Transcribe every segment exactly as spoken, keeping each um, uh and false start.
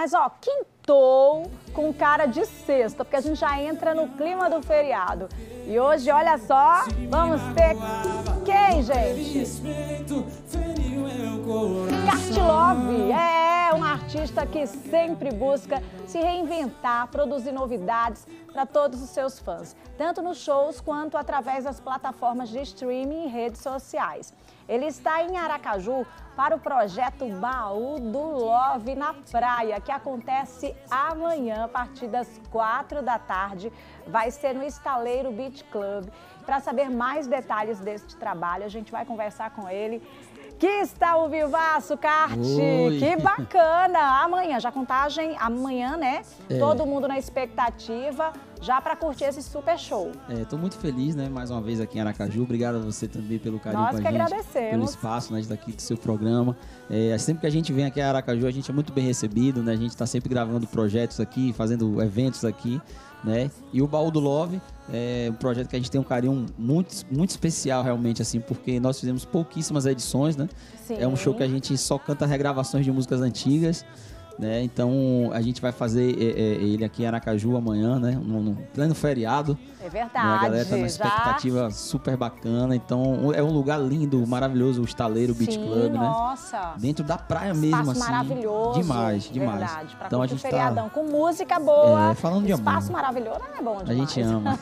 Mas, ó, quintou com cara de sexta, porque a gente já entra no clima do feriado. E hoje, olha só, vamos ter quem, gente? Kart Love é um artista que sempre busca se reinventar, produzir novidades para todos os seus fãs, tanto nos shows quanto através das plataformas de streaming e redes sociais. Ele está em Aracaju para o projeto Baú do Love na Praia, que acontece amanhã a partir das quatro da tarde. Vai ser no Estaleiro Beach Club. Para saber mais detalhes deste trabalho, a gente vai conversar com ele. Aqui está o Vivaço, Kart. Oi. Que bacana! Amanhã, já contagem amanhã, né? É. Todo mundo na expectativa, já para curtir esse super show. É, tô muito feliz, né? Mais uma vez aqui em Aracaju. Obrigado a você também pelo carinho com a gente. Nós que agradecemos. Pelo espaço, né, daqui do seu programa. É, sempre que a gente vem aqui a Aracaju, a gente é muito bem recebido, né? A gente tá sempre gravando projetos aqui, fazendo eventos aqui, né? E o Baú do Love é um projeto que a gente tem um carinho muito, muito especial realmente, assim, porque nós fizemos pouquíssimas edições, né? Sim. É um show que a gente só canta regravações de músicas antigas, né? Então a gente vai fazer é, é, ele aqui em Aracaju amanhã, né? No, no pleno feriado. É verdade. Né? A galera tá numa expectativa já... super bacana. Então é um lugar lindo, maravilhoso, o Estaleiro Beach Club, né? Nossa. Dentro da praia mesmo, espaço assim. Maravilhoso. Demais, demais. Verdade. Pra então a gente feriadão tá... com música boa. É, falando de amor. Espaço maravilhoso, é bom demais. A gente ama.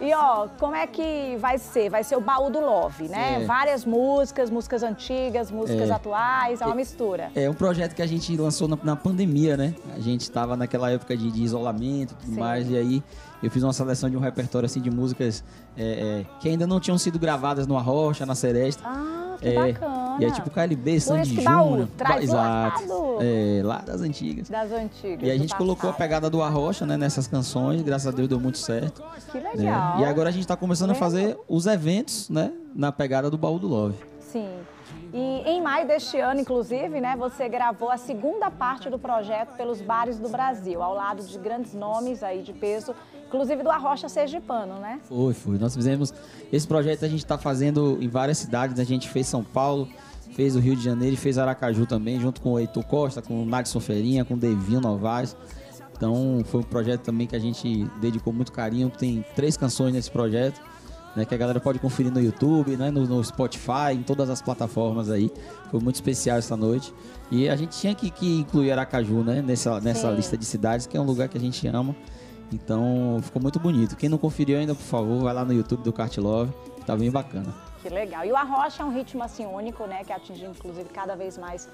E ó, como é que vai ser? Vai ser o Baú do Love, né? É. Várias músicas, músicas antigas, músicas é. atuais, é uma é, mistura. É um projeto que a gente lançou na, na pandemia, né? A gente estava naquela época de, de isolamento e tudo Sim. mais, e aí eu fiz uma seleção de um repertório assim de músicas é, é, que ainda não tinham sido gravadas no Arrocha, na Seresta. Ah, que é, bacana. E aí tipo K L B, Sandy Júnior, traz o é, lá das antigas. Das antigas. E a gente colocou a pegada do Arrocha, né, nessas canções, graças a Deus deu muito certo. Que legal. É. E agora a gente tá começando a fazer os eventos, né, na pegada do Baú do Love. Sim. E em maio deste ano, inclusive, né, você gravou a segunda parte do projeto pelos bares do Brasil, ao lado de grandes nomes aí de peso, inclusive do Arrocha Sergipano, né? Foi, foi. Nós fizemos... Esse projeto a gente está fazendo em várias cidades, né? A gente fez São Paulo, fez o Rio de Janeiro e fez Aracaju também, junto com o Heitor Costa, com o Nadson Ferinha, com o Devinho Novaes. Então, foi um projeto também que a gente dedicou muito carinho. Tem três canções nesse projeto, né, que a galera pode conferir no YouTube, né, no, no Spotify, em todas as plataformas aí. Foi muito especial essa noite. E a gente tinha que, que incluir Aracaju, né, nessa, nessa lista de cidades, que é um lugar que a gente ama. Então, ficou muito bonito. Quem não conferiu ainda, por favor, vai lá no YouTube do Kart Love, que tá bem bacana. Que legal. E o Arrocha é um ritmo assim único, né, que atinge inclusive cada vez mais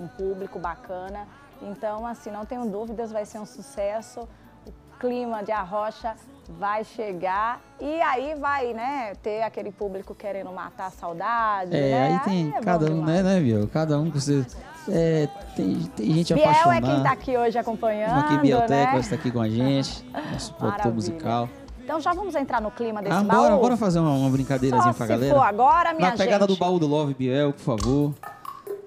um público bacana. Então, assim, não tenho dúvidas, vai ser um sucesso. O clima de Arrocha vai chegar e aí vai, né, ter aquele público querendo matar a saudade, é, né? Aí tem aí é cada um, né, né, Biel? Cada um com seu... É, tem, tem gente Biel apaixonada. Biel é quem tá aqui hoje acompanhando, aqui, Bielteca, né? Está aqui com a gente, nosso produtor musical. Então já vamos entrar no clima desse ah, baú? Bora, bora fazer uma, uma brincadeirazinha pra galera? Só se for agora, minha gente. Na pegada gente. do Baú do Love, Biel, por favor.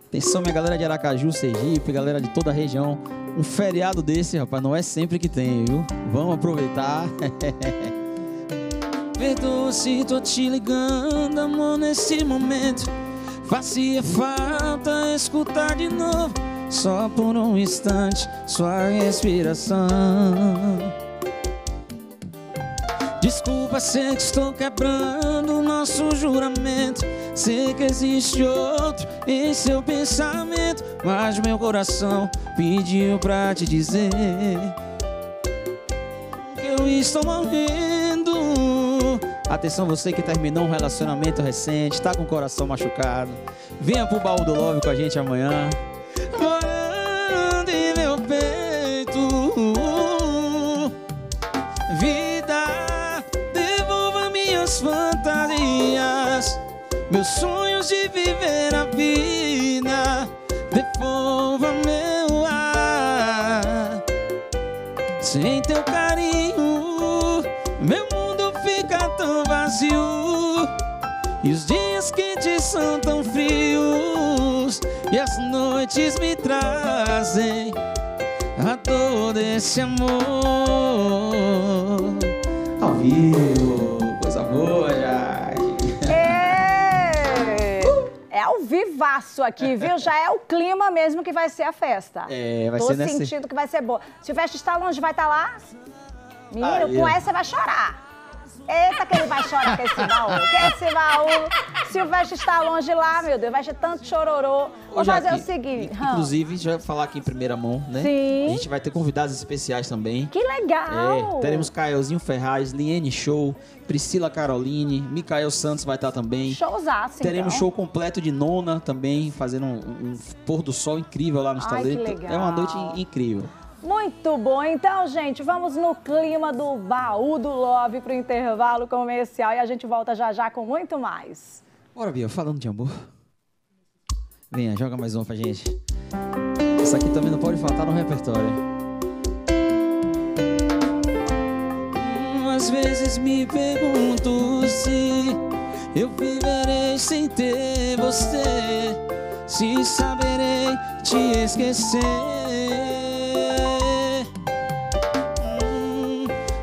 Atenção, minha galera de Aracaju, Sergipe, galera de toda a região. Um feriado desse, rapaz, não é sempre que tem, viu? Vamos aproveitar. Perdoa se tô te ligando, amor, nesse momento. Fazia falta escutar de novo, só por um instante, sua respiração. Desculpa, sei que estou quebrando o nosso juramento. Sei que existe outro em seu pensamento, mas meu coração pediu pra te dizer que eu estou morrendo. Atenção, você que terminou um relacionamento recente, tá com o coração machucado, venha pro Baú do Love com a gente amanhã. Morando em meu peito, vida, fantasias, meus sonhos de viver a vida, devolva meu ar. Sem teu carinho, meu mundo fica tão vazio, e os dias quentes são tão frios, e as noites me trazem a dor desse amor. Ao vivo. Boa, é ao vivaço aqui, viu? Já é o clima mesmo que vai ser a festa. É, vai Tô ser nessa... Tô sentindo que vai ser boa. Se o Silvestre Stallone vai estar lá, menino, ah, com essa você vai chorar. Eita, que ele vai chorar com esse baú. Que esse baú, Silvestre Stallone lá, meu Deus, vai ser tanto chororô. Vamos fazer o seguinte. Inclusive, já vou falar aqui em primeira mão, né? Sim. A gente vai ter convidados especiais também. Que legal! É, teremos Caiozinho Ferraz, Liene Show, Priscila Caroline, Mikael Santos vai estar também. Showzaço, teremos então. Show completo de Nona também, fazendo um, um pôr do sol incrível lá no Estaleiro. É uma noite incrível. Muito bom. Então, gente, vamos no clima do Baú do Love pro intervalo comercial e a gente volta já já com muito mais. Bora, Bia, falando de amor. Venha, joga mais uma pra gente. Essa aqui também não pode faltar no repertório. Às vezes me pergunto se eu viverei sem ter você, se saberei te esquecer.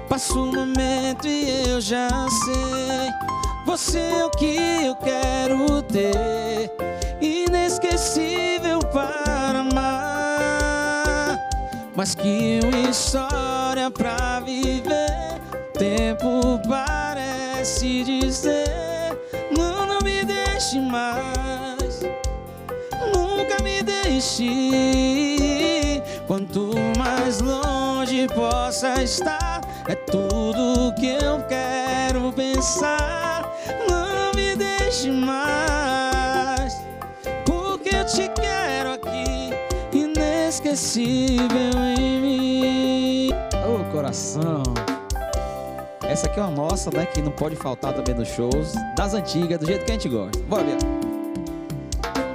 Passo um momento e eu já sei, você é o que eu quero ter, inesquecível para amar, mas que uma história pra viver, tempo parece dizer, não, não me deixe mais, nunca me deixe, quanto mais longe possa estar, é tudo que eu quero pensar. Não me deixe mais, porque eu te quero aqui, inesquecível em mim. Ô, oh, coração. Essa aqui é uma nossa, né, que não pode faltar também nos shows, das antigas, do jeito que a gente gosta. Bora, Bia.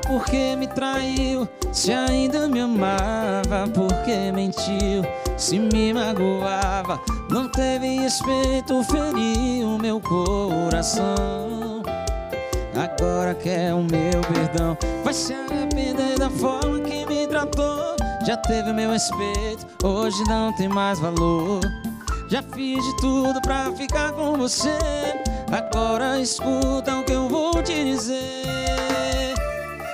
Por que me traiu, se ainda me amava? Por que mentiu, se me magoava? Não teve respeito, feriu meu coração. Agora quer o meu perdão, vai se arrepender da forma que me tratou. Já teve meu respeito, hoje não tem mais valor. Já fiz de tudo pra ficar com você, agora escuta o que eu vou te dizer.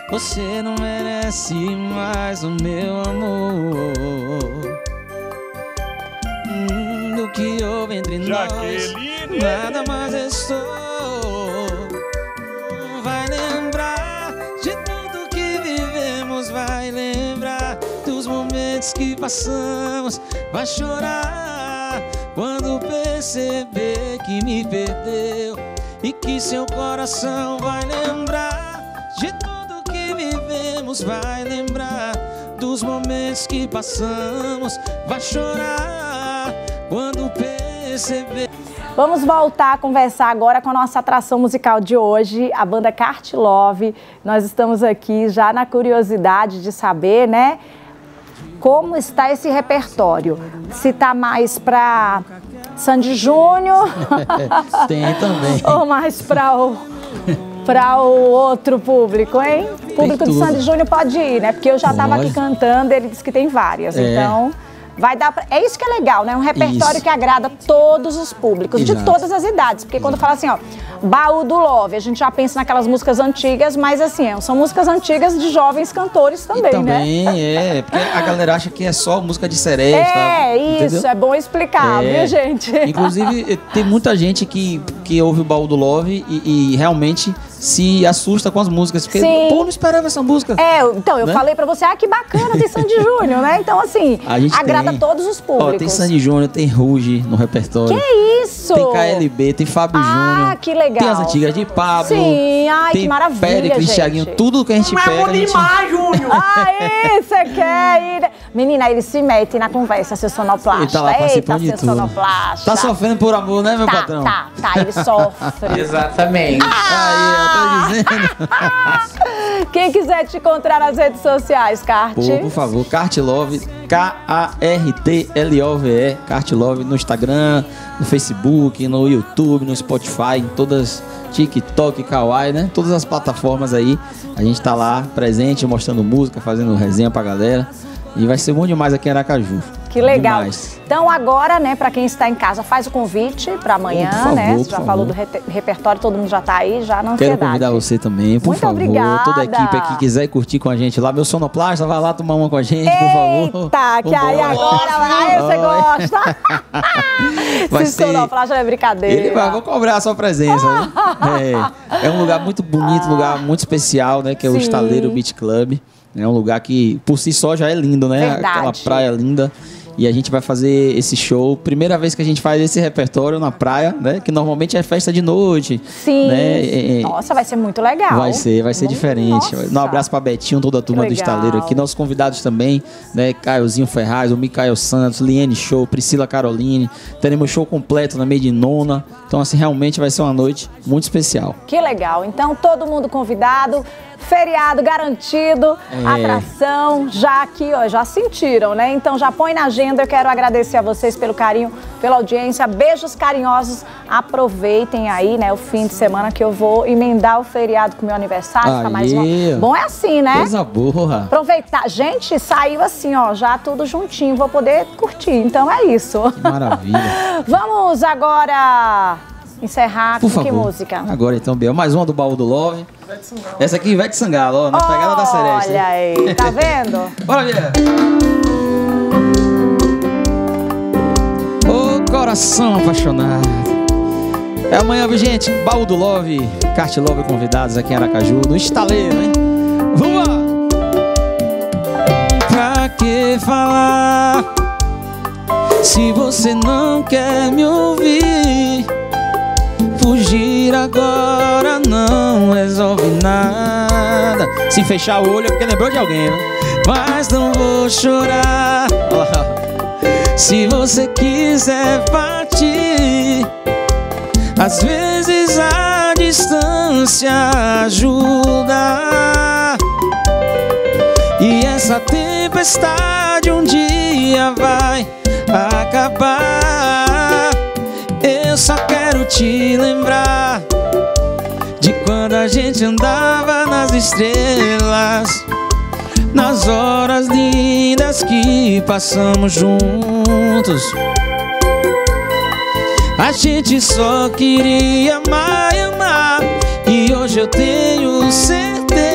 Você não merece mais o meu amor. Do que houve entre Jaqueline. Nós, nada mais estou. Vai lembrar de tudo que vivemos, vai lembrar dos momentos que passamos. Vai chorar quando perceber que me perdeu e que seu coração vai lembrar de tudo que vivemos, vai lembrar dos momentos que passamos. Vai chorar quando perceber. Vamos voltar a conversar agora com a nossa atração musical de hoje, a banda Kart Love. Nós estamos aqui já na curiosidade de saber, né, como está esse repertório. Se está mais para Sandy Júnior. Tem também. Ou mais para o, pra o outro público, hein? O público de Sandy Júnior pode ir, né? Porque eu já estava aqui cantando, ele disse que tem várias, é. Então... Vai dar pra... É isso que é legal, né? Um repertório isso. que agrada todos os públicos, exato, de todas as idades. Porque exato, quando fala assim, ó, Baú do Love, a gente já pensa naquelas músicas antigas, mas assim, são músicas antigas de jovens cantores também, também né? Também, é. Porque a galera acha que é só música de seresta. É, tá? Isso, é bom explicar, é. viu, gente? Inclusive, tem muita gente que, que ouve o Baú do Love e, e realmente se assusta com as músicas. Porque, sim, pô, não esperava essa música. É, então, eu né? falei pra você, ah, que bacana, tem Sandy Júnior, né? Então, assim, a gente agrada tem... todos os públicos. Ó, tem Sandy Júnior, tem Ruge no repertório. Que isso! Tem K L B, tem Fábio ah, Júnior. Ah, que legal. Tem as antigas de Pabllo. Sim, ai, tem que maravilha, Péricles, gente. Thiaguinho, tudo que a gente Mas pega. É bom demais, gente... Júnior! Aí, você quer ir... Menina, ele se mete na conversa, seu sonoplasta. Ele tá lá participando Eita, de tudo. Tá sofrendo por amor, né, meu tá, patrão? Tá, tá, ele sofre. Exatamente. Ah! Aí, eu tô dizendo. Quem quiser te encontrar nas redes sociais, Kart. Pô, por favor, Kart Love, K A R T L O V E, Kart Love no Instagram, no Facebook, no YouTube, no Spotify, em todas, TikTok, Kawaii, né? Todas as plataformas aí. A gente tá lá presente, mostrando música, fazendo resenha pra galera. E vai ser bom demais aqui em Aracaju. Que legal. Demais. Então agora, né, para quem está em casa, faz o convite para amanhã, oh, favor, né? Você já falou do re repertório, todo mundo já tá aí, já na ansiedade. Quero convidar você também, por Muito favor. Obrigada. Toda a equipe aqui quiser curtir com a gente lá, meu sonoplasta, vai lá tomar uma com a gente, Eita, por favor. Eita, que aí agora, aí você gosta. Vai Se ter... sonoplasta é brincadeira. Ele vai, vou cobrar a sua presença. Né? É, é um lugar muito bonito, ah. lugar muito especial, né? Que é o Sim. Estaleiro Beach Club. É um lugar que, por si só, já é lindo, né? Verdade. Aquela praia linda. E a gente vai fazer esse show. Primeira vez que a gente faz esse repertório na praia, né? Que normalmente é festa de noite. Sim. Né? É, nossa, vai ser muito legal. Vai ser, vai ser muito diferente. Nossa. Um abraço pra Betinho, toda a turma do Estaleiro aqui. Nossos convidados também, né? Caiozinho Ferraz, o Mikael Santos, Liene Show, Priscila Caroline. Teremos show completo na meia de nona. Então, assim, realmente vai ser uma noite muito especial. Que legal. Então, todo mundo convidado. Feriado garantido, é. atração, já aqui, ó, já sentiram, né? Então já põe na agenda, eu quero agradecer a vocês pelo carinho, pela audiência, beijos carinhosos, aproveitem aí, né, o fim de semana que eu vou emendar o feriado com o meu aniversário, Aê. Tá mais uma... Bom é assim, né? Coisa boa! Aproveitar, gente, saiu assim, ó, já tudo juntinho, vou poder curtir, então é isso. Que maravilha! Vamos agora... encerrar Por com favor. Que música? Agora então, Biel, mais uma do Baú do Love. Essa aqui vai de Sangalo, ó, na oh, pegada da seresta. Olha aí, tá vendo? Bora, Biel! Ô oh, coração apaixonado. É amanhã, viu, gente? Baú do Love, Kart Love convidados aqui em Aracaju, no Estaleiro, hein? Vamos lá! Pra que falar se você não quer me ouvir? Fugir agora não resolve nada. Se fechar o olho é porque lembrou de alguém, né? Mas não vou chorar. Se você quiser partir, às vezes a distância ajuda. E essa tempestade um dia vai acabar. Eu só quero te lembrar de quando a gente andava nas estrelas, nas horas lindas que passamos juntos. A gente só queria amar e amar, e hoje eu tenho certeza